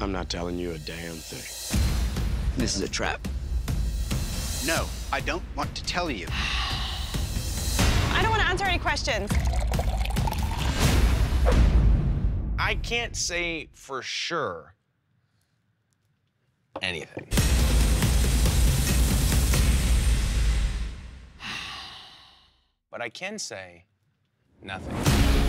I'm not telling you a damn thing. This is a trap. No, I don't want to tell you. I don't want to answer any questions. I can't say for sure anything. But I can say nothing.